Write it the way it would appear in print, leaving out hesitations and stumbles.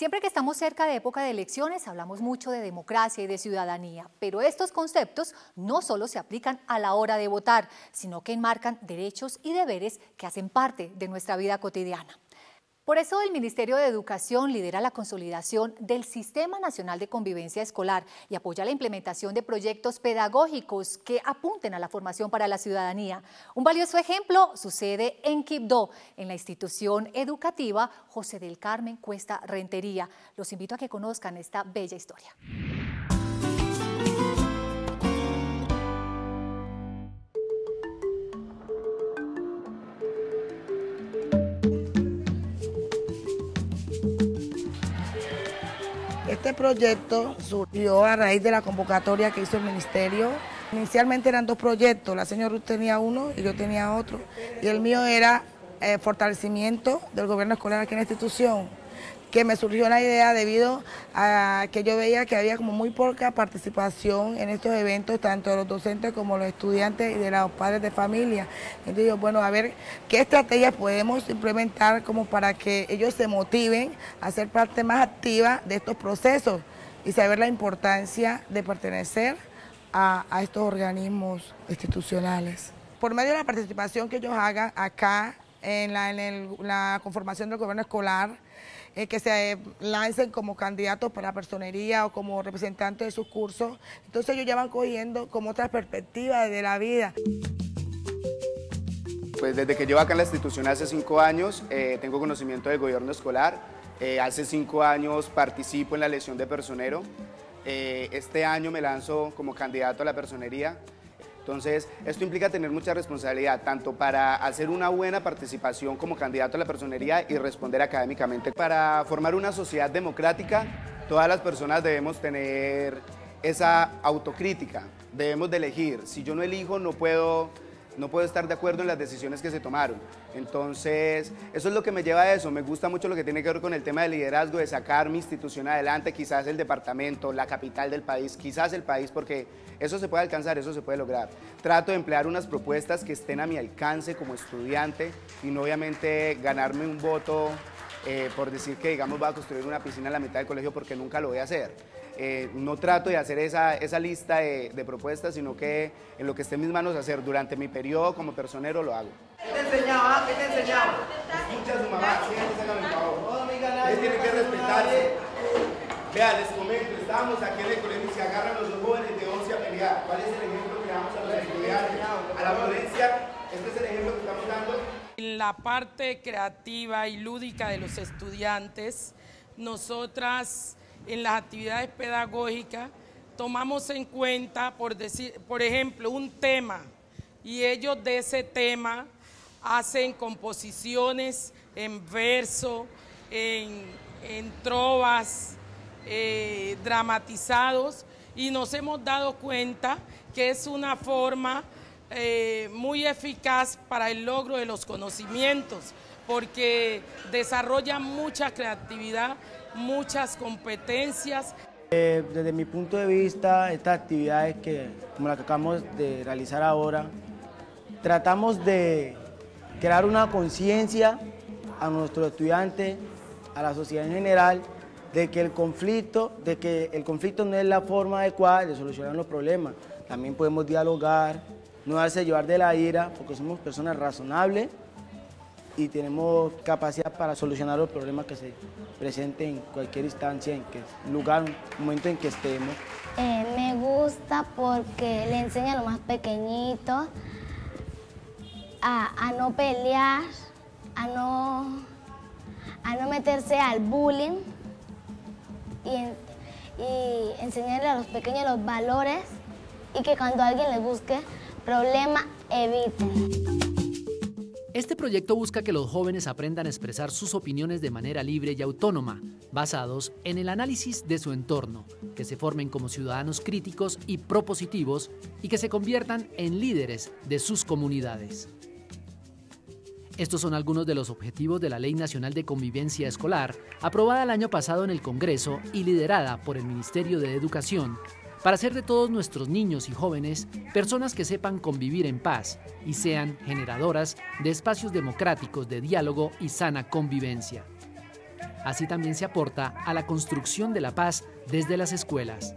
Siempre que estamos cerca de época de elecciones hablamos mucho de democracia y de ciudadanía, pero estos conceptos no solo se aplican a la hora de votar, sino que enmarcan derechos y deberes que hacen parte de nuestra vida cotidiana. Por eso el Ministerio de Educación lidera la consolidación del Sistema Nacional de Convivencia Escolar y apoya la implementación de proyectos pedagógicos que apunten a la formación para la ciudadanía. Un valioso ejemplo sucede en Quibdó, en la Institución Educativa José del Carmen Cuesta Rentería. Los invito a que conozcan esta bella historia. Este proyecto surgió a raíz de la convocatoria que hizo el ministerio. Inicialmente eran dos proyectos, la señora Ruth tenía uno y yo tenía otro. Y el mío era fortalecimiento del gobierno escolar aquí en la institución, que me surgió la idea debido a que yo veía que había como muy poca participación en estos eventos, tanto de los docentes como los estudiantes y de los padres de familia. Entonces yo, bueno, a ver qué estrategias podemos implementar como para que ellos se motiven a ser parte más activa de estos procesos y saber la importancia de pertenecer a estos organismos institucionales. Por medio de la participación que ellos hagan acá, en la conformación del gobierno escolar, que se lancen como candidatos para personería o como representantes de sus cursos. Entonces ellos ya van cogiendo como otras perspectivas de la vida. Pues desde que llevo acá en la institución hace 5 años, tengo conocimiento del gobierno escolar. Hace 5 años participo en la elección de personero. Este año me lanzo como candidato a la personería. Entonces, esto implica tener mucha responsabilidad, tanto para hacer una buena participación como candidato a la personería y responder académicamente. Para formar una sociedad democrática, todas las personas debemos tener esa autocrítica, debemos de elegir. Si yo no elijo, no puedo estar de acuerdo en las decisiones que se tomaron. Entonces, eso es lo que me lleva a eso. Me gusta mucho lo que tiene que ver con el tema de liderazgo, de sacar mi institución adelante, quizás el departamento, la capital del país, quizás el país, porque eso se puede alcanzar, eso se puede lograr. Trato de emplear unas propuestas que estén a mi alcance como estudiante y no obviamente ganarme un voto por decir que, digamos, va a construir una piscina en la mitad del colegio, porque nunca lo voy a hacer. No trato de hacer esa lista de propuestas, sino que en lo que esté en mis manos hacer. Durante mi periodo como personero lo hago. ¿Qué te enseñaba? ¿Qué te enseñaba? Escucha a su mamá, síganme, por favor. Ustedes tienen que respetarse. Vean, les comento, estábamos aquí en el colegio y se agarran los jóvenes de 11 a pelear. ¿Cuál es el ejemplo que damos a los estudiantes, a la violencia? Este es el ejemplo que estamos dando. En la parte creativa y lúdica de los estudiantes, nosotras en las actividades pedagógicas tomamos en cuenta, por ejemplo, un tema, y ellos de ese tema hacen composiciones en verso, en trovas, dramatizados, y nos hemos dado cuenta que es una forma muy eficaz para el logro de los conocimientos, porque desarrolla mucha creatividad, muchas competencias. Desde mi punto de vista, estas actividades como la que acabamos de realizar ahora, tratamos de crear una conciencia a nuestros estudiantes, a la sociedad en general, de que el conflicto no es la forma adecuada de solucionar los problemas. También podemos dialogar, no darse llevar de la ira, porque somos personas razonables y tenemos capacidad para solucionar los problemas que se presenten en cualquier instancia, en cualquier lugar, momento en que estemos. Me gusta porque le enseña a los más pequeñitos a no pelear, a no meterse al bullying y enseñarle a los pequeños los valores, y que cuando alguien les busque problema, eviten. Este proyecto busca que los jóvenes aprendan a expresar sus opiniones de manera libre y autónoma, basados en el análisis de su entorno, que se formen como ciudadanos críticos y propositivos y que se conviertan en líderes de sus comunidades. Estos son algunos de los objetivos de la Ley Nacional de Convivencia Escolar, aprobada el año pasado en el Congreso y liderada por el Ministerio de Educación, para hacer de todos nuestros niños y jóvenes personas que sepan convivir en paz y sean generadoras de espacios democráticos de diálogo y sana convivencia. Así también se aporta a la construcción de la paz desde las escuelas.